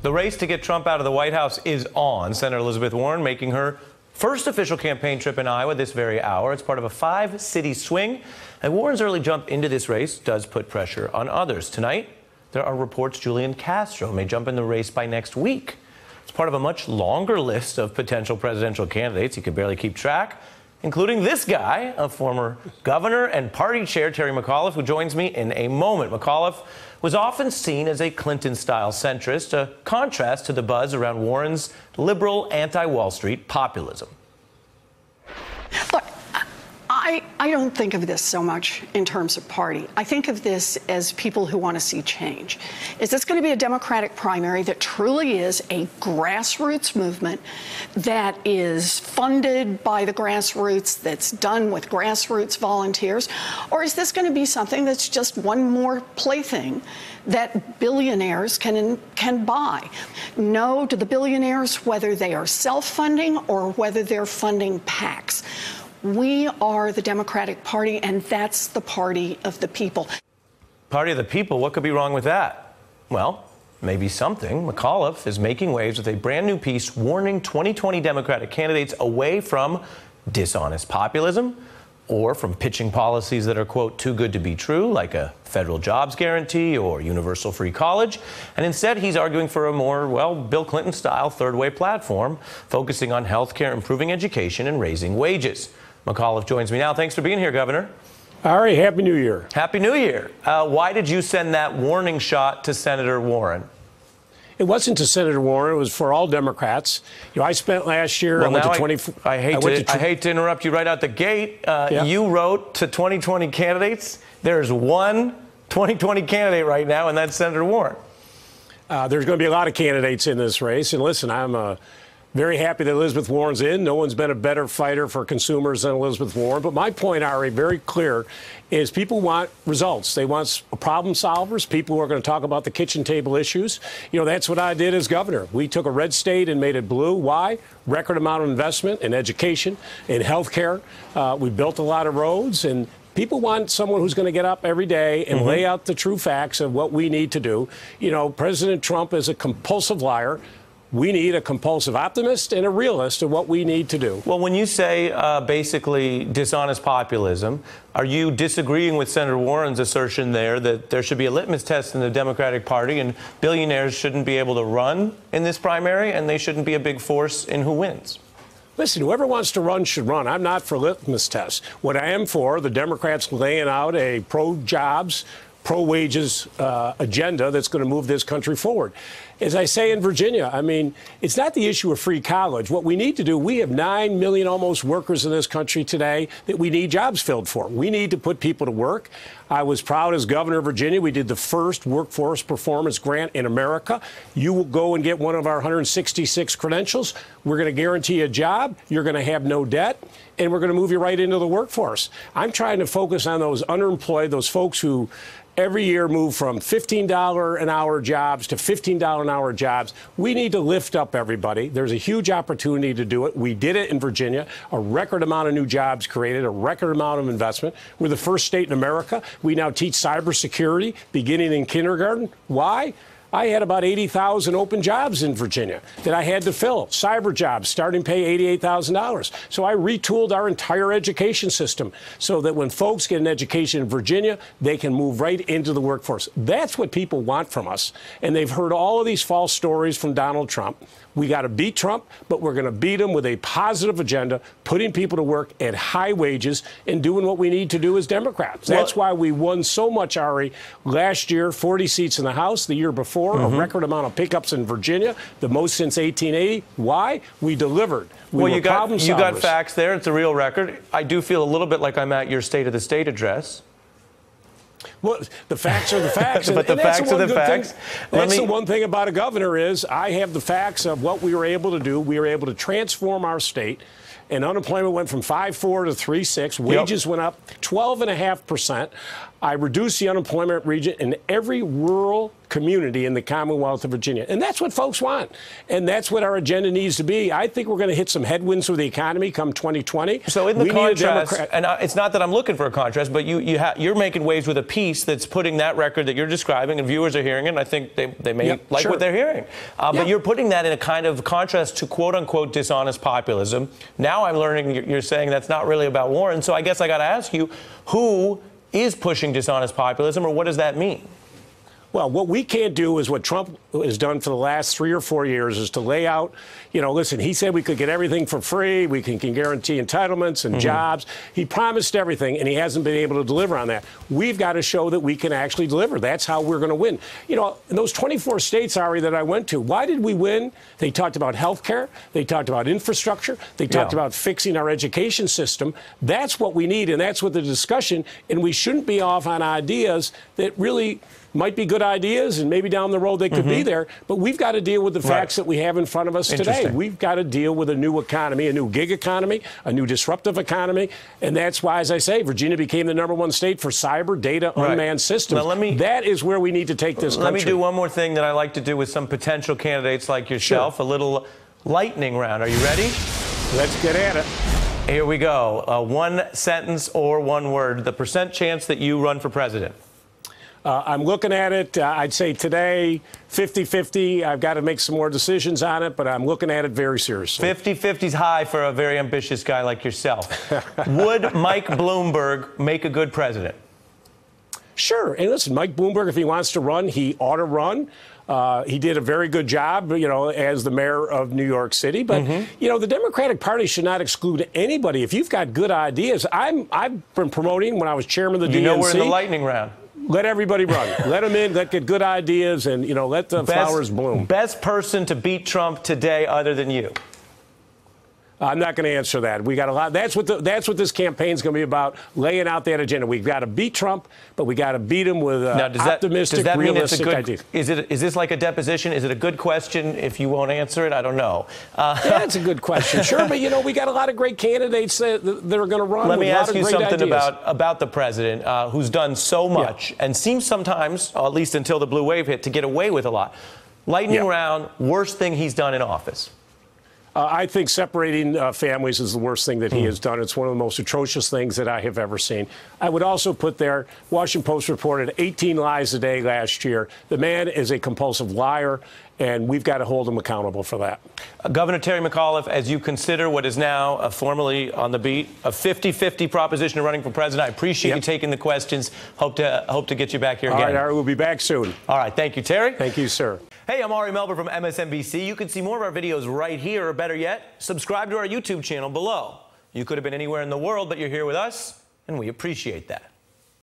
The race to get Trump out of the White House is on. Senator Elizabeth Warren making her first official campaign trip in Iowa this very hour. It's part of a five-city swing. And Warren's early jump into this race does put pressure on others. Tonight, there are reports Julian Castro may jump in the race by next week. It's part of a much longer list of potential presidential candidates. He could barely keep track, including this guy, a former governor and party chair, Terry McAuliffe, who joins me in a moment. McAuliffe was often seen as a Clinton-style centrist, a contrast to the buzz around Warren's liberal anti-Wall Street populism. Look, I don't think of this so much in terms of party. I think of this as people who want to see change. Is this going to be a Democratic primary that truly is a grassroots movement that is funded by the grassroots, that's done with grassroots volunteers? Or is this going to be something that's just one more plaything that billionaires can buy? No to the billionaires, whether they are self-funding or whether they're funding PACs. We are the Democratic Party, and that's the party of the people. Party of the people? What could be wrong with that? Well, maybe something. McAuliffe is making waves with a brand new piece warning 2020 Democratic candidates away from dishonest populism or from pitching policies that are, quote, too good to be true, like a federal jobs guarantee or universal free college. And instead, he's arguing for a more, well, Bill Clinton-style third-way platform, focusing on health care, improving education, and raising wages. McAuliffe joins me now. Thanks for being here, Governor. Ari, Happy New Year. Happy New Year. Why did you send that warning shot to Senator Warren? It wasn't to Senator Warren. It was for all Democrats. You know, I spent last year. Well, I hate to interrupt you right out the gate. You wrote to 2020 candidates. There's one 2020 candidate right now, and that's Senator Warren. There's going to be a lot of candidates in this race. And listen, I'm very happy that Elizabeth Warren's in. No one's been a better fighter for consumers than Elizabeth Warren. But my point, Ari, very clear, is people want results. They want problem solvers, people who are going to talk about the kitchen table issues. You know, that's what I did as governor. We took a red state and made it blue. Why? Record amount of investment in education, in health care. We built a lot of roads. And people want someone who's going to get up every day and lay out the true facts of what we need to do. You know, President Trump is a compulsive liar. We need a compulsive optimist and a realist of what we need to do. Well, when you say basically dishonest populism, are you disagreeing with Senator Warren's assertion there that there should be a litmus test in the Democratic Party and billionaires shouldn't be able to run in this primary and they shouldn't be a big force in who wins? Listen, whoever wants to run should run. I'm not for litmus tests. What I am for, the Democrats laying out a pro-jobs, pro-wages agenda that's going to move this country forward. As I say in Virginia, I mean, it's not the issue of free college. What we need to do, we have 9 million almost workers in this country today that we need jobs filled for. We need to put people to work. I was proud as governor of Virginia. We did the first workforce performance grant in America. You will go and get one of our 166 credentials. We're going to guarantee a job. You're going to have no debt. And we're going to move you right into the workforce. I'm trying to focus on those underemployed, those folks who every year move from $15 an hour jobs to $15 an hour jobs. We need to lift up everybody. There's a huge opportunity to do it. We did it in Virginia. A record amount of new jobs created, a record amount of investment. We're the first state in America. We now teach cybersecurity beginning in kindergarten. Why? I had about 80,000 open jobs in Virginia that I had to fill. Cyber jobs, starting pay $88,000. So I retooled our entire education system so that when folks get an education in Virginia, they can move right into the workforce. That's what people want from us. And they've heard all of these false stories from Donald Trump. We got to beat Trump, but we're going to beat him with a positive agenda, putting people to work at high wages and doing what we need to do as Democrats. That's why we won so much, Ari, last year, 40 seats in the House, the year before. A record amount of pickups in Virginia, the most since 1880. Why? We delivered. Well, you got facts there. It's a real record. I do feel a little bit like I'm at your State of the State address. Well, the facts are the facts. But the facts are the facts. That's the one thing about a governor is I have the facts of what we were able to do. We were able to transform our state. And unemployment went from 5.4 to 3.6. Wages went up 12.5%. I reduced the unemployment region in every rural community in the Commonwealth of Virginia. And that's what folks want. And that's what our agenda needs to be. I think we're going to hit some headwinds with the economy come 2020. So in the contrast, and it's not that I'm looking for a contrast, but you're making waves with a piece that's putting that record that you're describing, and viewers are hearing it, and I think they may like what they're hearing. But you're putting that in a kind of contrast to quote-unquote dishonest populism. Now I'm learning you're saying that's not really about Warren. So I guess I got to ask you, who is pushing dishonest populism, or what does that mean? Well, what we can't do is what Trump has done for the last 3 or 4 years is to lay out, you know, listen, he said we could get everything for free. We can guarantee entitlements and jobs. He promised everything, and he hasn't been able to deliver on that. We've got to show that we can actually deliver. That's how we're going to win. You know, in those 24 states, Ari, that I went to, why did we win? They talked about health care. They talked about infrastructure. They talked about fixing our education system. That's what we need, and that's what the discussion, and we shouldn't be off on ideas that really might be good ideas, and maybe down the road they could be there, but we've got to deal with the facts that we have in front of us today. We've got to deal with a new economy, a new gig economy, a new disruptive economy, and that's why, as I say, Virginia became the #1 state for cyber, data, unmanned systems. Now, that is where we need to take this country. Let me do one more thing that I like to do with some potential candidates like yourself, a little lightning round. Are you ready? Let's get at it. Here we go. One sentence or one word. The % chance that you run for president. I'm looking at it, I'd say today, 50-50. I've got to make some more decisions on it, but I'm looking at it very seriously. 50-50's high for a very ambitious guy like yourself. Would Mike Bloomberg make a good president? Sure. And listen, Mike Bloomberg, if he wants to run, he ought to run. He did a very good job, you know, as the mayor of New York City. But, you know, the Democratic Party should not exclude anybody. If you've got good ideas, I've been promoting when I was chairman of the DNC. You know we're in the lightning round. Let everybody run. Let them in. Let get good ideas, and you know, let the flowers bloom. Best person to beat Trump today, other than you. I'm not going to answer that. We got a lot. That's what this campaign's going to be about. Laying out that agenda. We've got to beat Trump, but we got to beat him with optimistic, realistic ideas. Is this like a deposition? Is it a good question? If you won't answer it, I don't know. Yeah, that's a good question. Sure, but you know, we got a lot of great candidates that are going to run. Let me ask you something about the president, who's done so much and seems sometimes, at least until the blue wave hit, to get away with a lot. Lightning round, worst thing he's done in office. I think separating families is the worst thing that he has done. It's one of the most atrocious things that I have ever seen. I would also put there, Washington Post reported 18 lies a day last year. The man is a compulsive liar, and we've got to hold him accountable for that. Governor Terry McAuliffe, as you consider what is now formally on the beat, a 50-50 proposition of running for president, I appreciate you taking the questions. Hope to get you back here again. All right, Ari, we'll be back soon. All right, thank you, Terry. Thank you, sir. Hey, I'm Ari Melber from MSNBC. You can see more of our videos right here, or better yet, subscribe to our YouTube channel below. You could have been anywhere in the world, but you're here with us, and we appreciate that.